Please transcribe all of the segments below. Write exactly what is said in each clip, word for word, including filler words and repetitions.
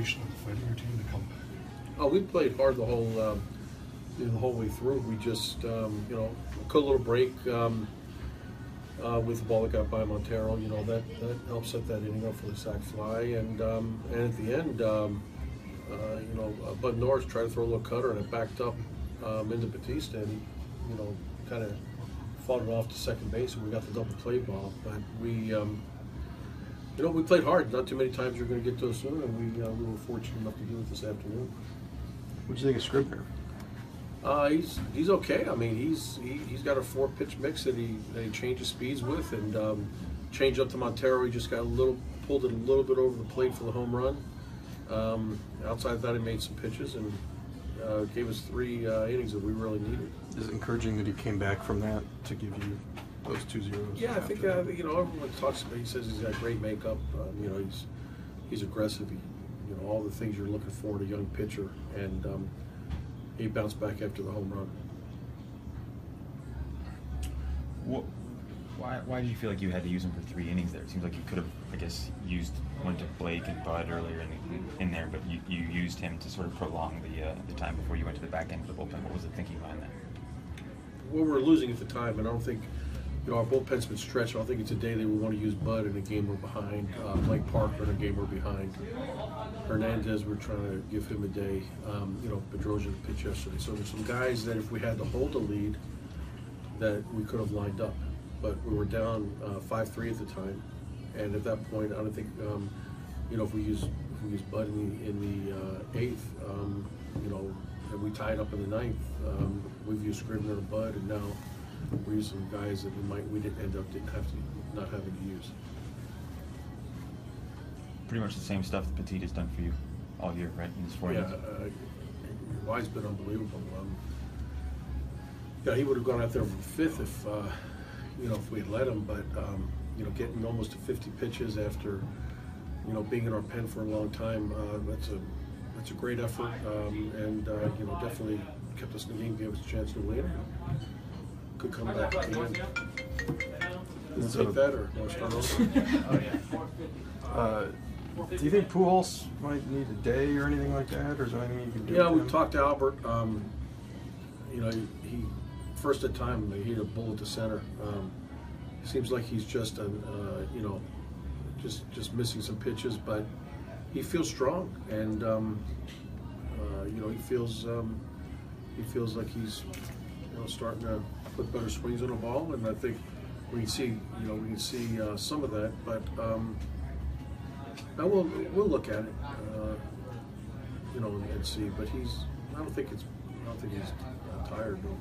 motivation of the fighting your team to come back? Oh, we played hard the whole um, you know, the whole way through. We just um, you know took a little break um, uh, with the ball that got by Montero. You know that, that helped set that inning up for the sac fly, and um, and at the end, um, uh, you know, Bud Norris tried to throw a little cutter and it backed up um, into Batista, and he, you know, kind of fought it off to second base, and we got the double play ball. But we. Um, You know, we played hard. Not too many times you're going to get to a sooner, and we, uh, we were fortunate enough to do it this afternoon. What do you think of Scribner? Uh, he's he's okay. I mean, he's he, he's got a four-pitch mix that he that he changes speeds with, and um, changed up to Montero. He just got a little pulled it a little bit over the plate for the home run. Um, outside of that, he made some pitches and uh, gave us three uh, innings that we really needed. Is it encouraging that he came back from that to give you those two zeros? Yeah, I think uh, you know everyone talks about. He says he's got great makeup. Um, you know, he's he's aggressive. He, you know, all the things you're looking for in a young pitcher, and um, he bounced back after the home run. What, why why did you feel like you had to use him for three innings there? It seems like you could have, I guess, used went to Blake and Bud earlier in, in there, but you, you used him to sort of prolong the uh, the time before you went to the back end of the bullpen. What was the thinking behind that? Well, we were losing at the time, and I don't think. You know, our bullpen's been stretched. I don't think it's a day they would want to use Bud in a game we're behind. Uh, Mike Parker in a game we're behind. Hernandez, we're trying to give him a day. Um, you know, Pedroja pitched yesterday. So there's some guys that if we had to hold a lead, that we could have lined up. But we were down five three uh, at the time, and at that point, I don't think um, you know if we use if we use Bud in the, in the uh, eighth, um, you know, and we tied up in the ninth. Um, we've used Scribner and Bud, and now. We're using guys that we might we didn't end up didn't have to not having to use. Pretty much the same stuff that Petit has done for you all year, right? In this four yeah, uh, Why's been unbelievable. Um, yeah, he would have gone out there for fifth if uh, you know if we had let him, but um, you know getting almost to fifty pitches after you know being in our pen for a long time. Uh, that's a that's a great effort, um, and uh, you know definitely kept us in the game, gave us a chance to win. Could come back and take that or start over. Do you think Pujols might need a day or anything like that, or is there anything you can do? Yeah, we talked to Albert. Um, you know, he, he first at time he hit a bullet to center. Um, seems like he's just an, uh, you know, just just missing some pitches, but he feels strong, and um, uh, you know, he feels um, he feels like he's. You know, starting to put better swings on the ball, and I think we can see, you know, we can see uh, some of that. But um, I will, we'll look at it, uh, you know, and see. But he's, I don't think it's, I don't think he's uh, tired. No.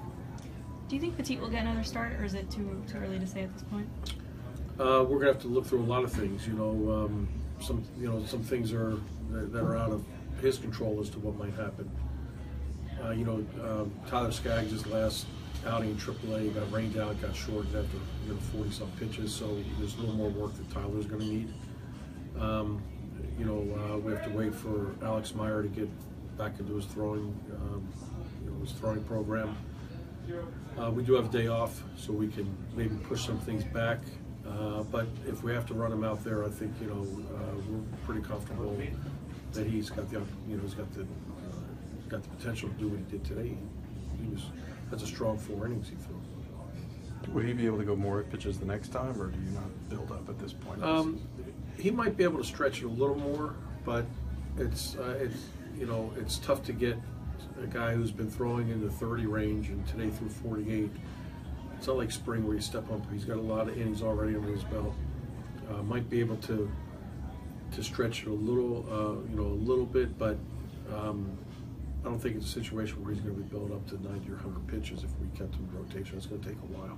Do you think Petit will get another start, or is it too too early to say at this point? Uh, we're gonna have to look through a lot of things. You know, um, some, you know, some things are that are out of his control as to what might happen. Uh, you know, um, Tyler Skaggs' last outing in triple A got rained out, got shortened after you know forty-some pitches, so there's a little more work that Tyler's going to need. Um, you know, uh, we have to wait for Alex Meyer to get back into his throwing, um, you know, his throwing program. Uh, we do have a day off, so we can maybe push some things back. Uh, but if we have to run him out there, I think you know uh, we're pretty comfortable that he's got the, you know, he's got the. Got the potential to do what he did today. He was that's a strong four innings he threw. Would he be able to go more pitches the next time, or do you not build up at this point? Um, he might be able to stretch it a little more, but it's uh, it's you know it's tough to get a guy who's been throwing in the thirty range and today threw forty-eight. It's not like spring where you step up. He's got a lot of innings already under his belt. Uh, might be able to to stretch it a little, uh, you know, a little bit, but. Um, I don't think it's a situation where he's going to be built up to ninety or one hundred pitches if we kept him in rotation. It's going to take a while.